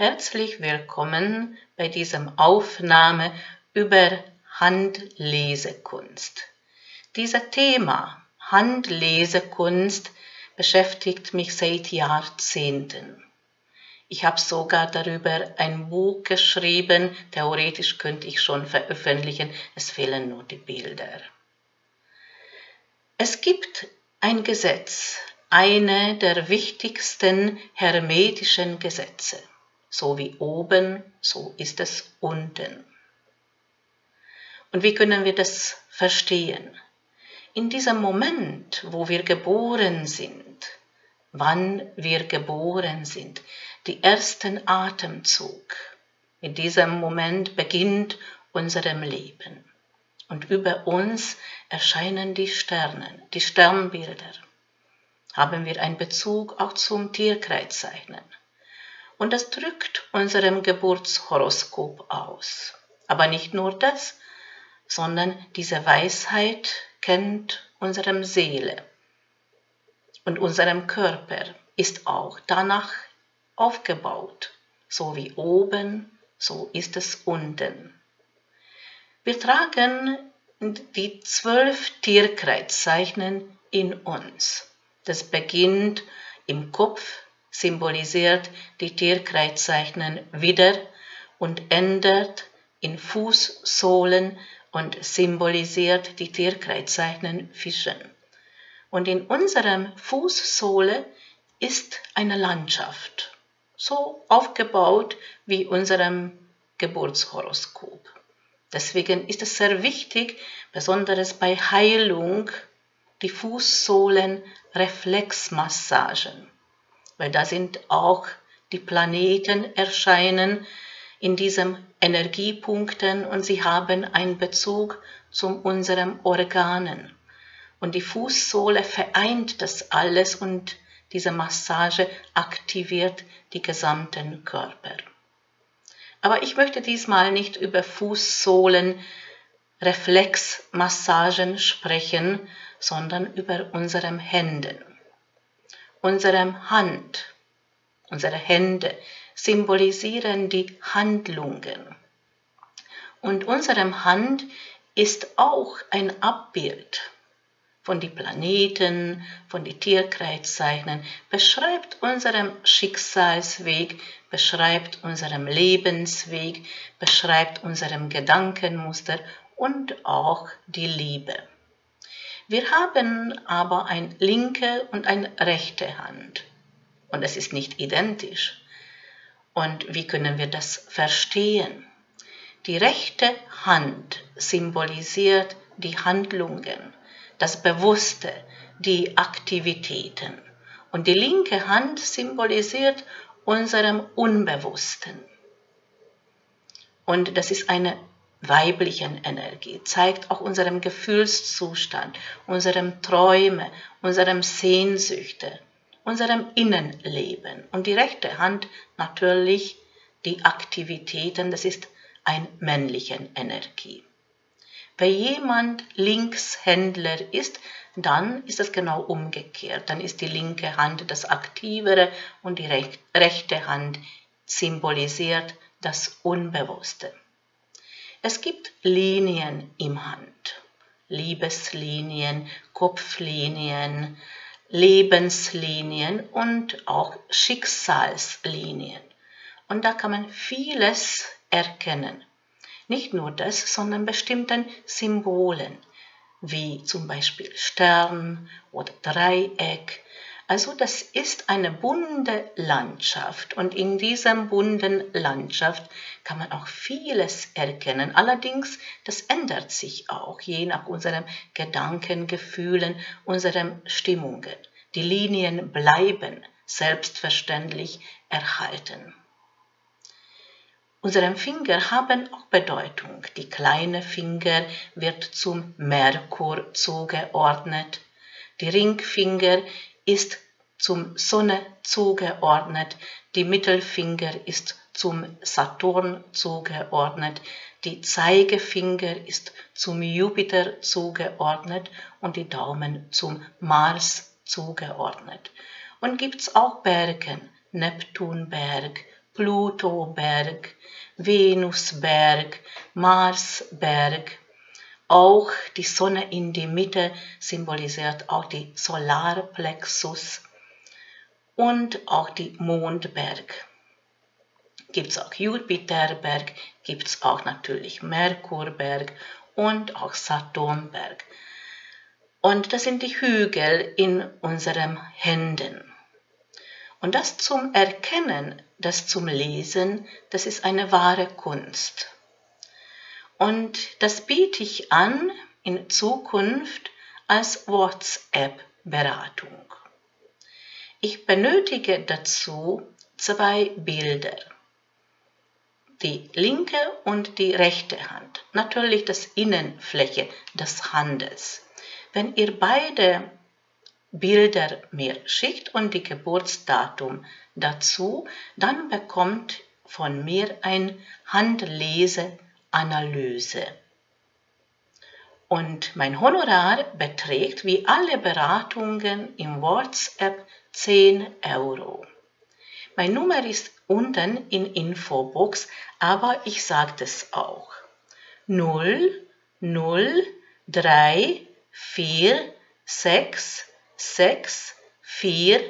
Herzlich willkommen bei diesem Aufnahme über Handlesekunst. Dieses Thema Handlesekunst beschäftigt mich seit Jahrzehnten. Ich habe sogar darüber ein Buch geschrieben, theoretisch könnte ich schon veröffentlichen, es fehlen nur die Bilder. Es gibt ein Gesetz, eine der wichtigsten hermetischen Gesetze. So wie oben, so ist es unten. Und wie können wir das verstehen? In diesem Moment, wo wir geboren sind, wann wir geboren sind, den ersten Atemzug, in diesem Moment beginnt unserem Leben. Und über uns erscheinen die Sterne, die Sternbilder. Haben wir einen Bezug auch zum Tierkreiszeichen. Und das drückt unserem Geburtshoroskop aus. Aber nicht nur das, sondern diese Weisheit kennt unsere Seele und unserem Körper ist auch danach aufgebaut. So wie oben, so ist es unten. Wir tragen die 12 Tierkreiszeichen in uns. Das beginnt im Kopf, symbolisiert die Tierkreiszeichen wieder und ändert in Fußsohlen und symbolisiert die Tierkreiszeichen Fischen. Und in unserem Fußsohle ist eine Landschaft, so aufgebaut wie unserem Geburtshoroskop. Deswegen ist es sehr wichtig, besonders bei Heilung, die Fußsohlen-Reflexmassagen. Weil da sind auch die Planeten erscheinen in diesen Energiepunkten und sie haben einen Bezug zu unseren Organen. Und die Fußsohle vereint das alles und diese Massage aktiviert den gesamten Körper. Aber ich möchte diesmal nicht über Fußsohlen-Reflexmassagen sprechen, sondern über unseren Händen. Unsere Hände symbolisieren die Handlungen. Und unserem Hand ist auch ein Abbild von den Planeten, von den Tierkreiszeichen, beschreibt unseren Schicksalsweg, beschreibt unseren Lebensweg, beschreibt unseren Gedankenmuster und auch die Liebe. Wir haben aber eine linke und eine rechte Hand und es ist nicht identisch. Und wie können wir das verstehen? Die rechte Hand symbolisiert die Handlungen, das Bewusste, die Aktivitäten und die linke Hand symbolisiert unserem Unbewussten. Und das ist eine weiblichen Energie, zeigt auch unserem Gefühlszustand, unserem Träume, unserem Sehnsüchte, unserem Innenleben. Und die rechte Hand natürlich die Aktivitäten, das ist eine männliche Energie. Wenn jemand Linkshändler ist, dann ist es genau umgekehrt. Dann ist die linke Hand das Aktivere und die rechte Hand symbolisiert das Unbewusste. Es gibt Linien im Hand, Liebeslinien, Kopflinien, Lebenslinien und auch Schicksalslinien. Und da kann man vieles erkennen. Nicht nur das, sondern bestimmten Symbolen, wie zum Beispiel Stern oder Dreieck. Also das ist eine bunte Landschaft und in dieser bunten Landschaft kann man auch vieles erkennen. Allerdings, das ändert sich auch, je nach unseren Gedanken, Gefühlen, unseren Stimmungen. Die Linien bleiben selbstverständlich erhalten. Unsere Finger haben auch Bedeutung. Die kleine Finger wird zum Merkur zugeordnet. Die Ringfinger ist zum Sonne zugeordnet, die Mittelfinger ist zum Saturn zugeordnet, die Zeigefinger ist zum Jupiter zugeordnet und die Daumen zum Mars zugeordnet. Und gibt es auch Berge, Neptunberg, Plutoberg, Venusberg, Marsberg. Auch die Sonne in der Mitte symbolisiert auch die Solarplexus und auch die Mondberg. Gibt es auch Jupiterberg, gibt es auch natürlich Merkurberg und auch Saturnberg. Und das sind die Hügel in unseren Händen. Und das zum Erkennen, das zum Lesen, das ist eine wahre Kunst. Und das biete ich an in Zukunft als WhatsApp-Beratung. Ich benötige dazu 2 Bilder. Die linke und die rechte Hand. Natürlich das Innenfläche des Handels. Wenn ihr beide Bilder mir schickt und die Geburtsdatum dazu, dann bekommt von mir ein Handleseanalyse. Und mein Honorar beträgt wie alle Beratungen im WhatsApp 10 €. Meine Nummer ist unten in Infobox, aber ich sage das auch. 003 46 6 4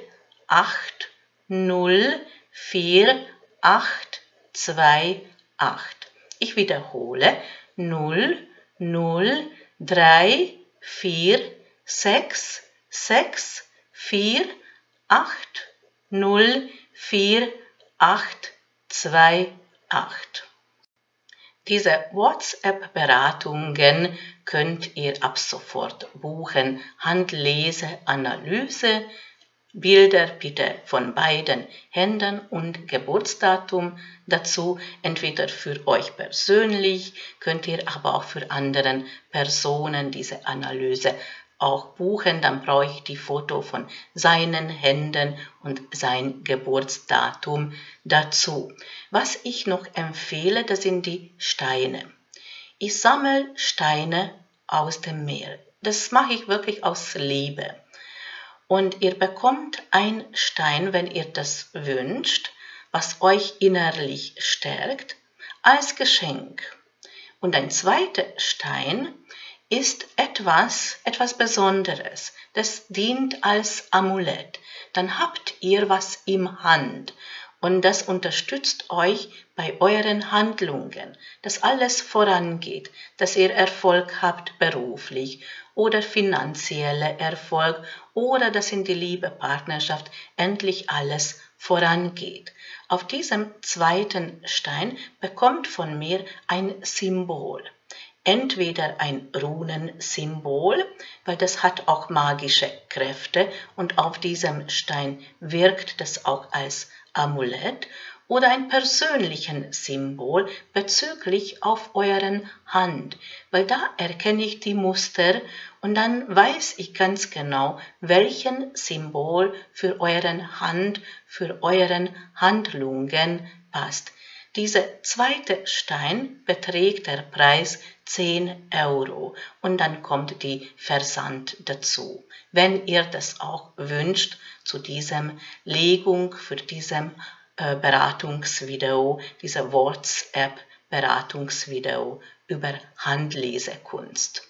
8 0 4 8 2 8. Ich wiederhole 0 0 3 4 6 6 4 8 0 4 8 2 8. Diese WhatsApp-Beratungen könnt ihr ab sofort buchen. Handleseanalyse, Bilder bitte von beiden Händen und Geburtsdatum dazu, entweder für euch persönlich, könnt ihr aber auch für andere Personen diese Analyse auch buchen. Dann brauche ich die Foto von seinen Händen und sein Geburtsdatum dazu. Was ich noch empfehle, das sind die Steine. Ich sammle Steine aus dem Meer. Das mache ich wirklich aus Liebe. Und ihr bekommt einen Stein, wenn ihr das wünscht, was euch innerlich stärkt, als Geschenk. Und ein zweiter Stein ist etwas Besonderes. Das dient als Amulett. Dann habt ihr was im Hand und das unterstützt euch bei euren Handlungen, dass alles vorangeht, dass ihr Erfolg habt beruflich oder finanzieller Erfolg oder dass in die Liebe, Partnerschaft endlich alles vorangeht. Auf diesem zweiten Stein bekommt von mir ein Symbol. Entweder ein Runensymbol, weil das hat auch magische Kräfte und auf diesem Stein wirkt das auch als Amulett, oder ein persönliches Symbol bezüglich auf euren Hand, weil da erkenne ich die Muster und dann weiß ich ganz genau, welchen Symbol für euren Hand, für euren Handlungen passt. Dieser zweite Stein beträgt der Preis 10 € und dann kommt die Versand dazu, wenn ihr das auch wünscht zu diesem Legung, für diesem Beratungsvideo, dieser WhatsApp-Beratungsvideo über Handlesekunst.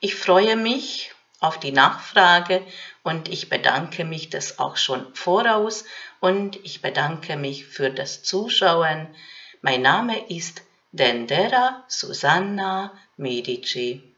Ich freue mich auf die Nachfrage und ich bedanke mich das auch schon voraus und ich bedanke mich für das Zuschauen. Mein Name ist Dendera Susanna Medici.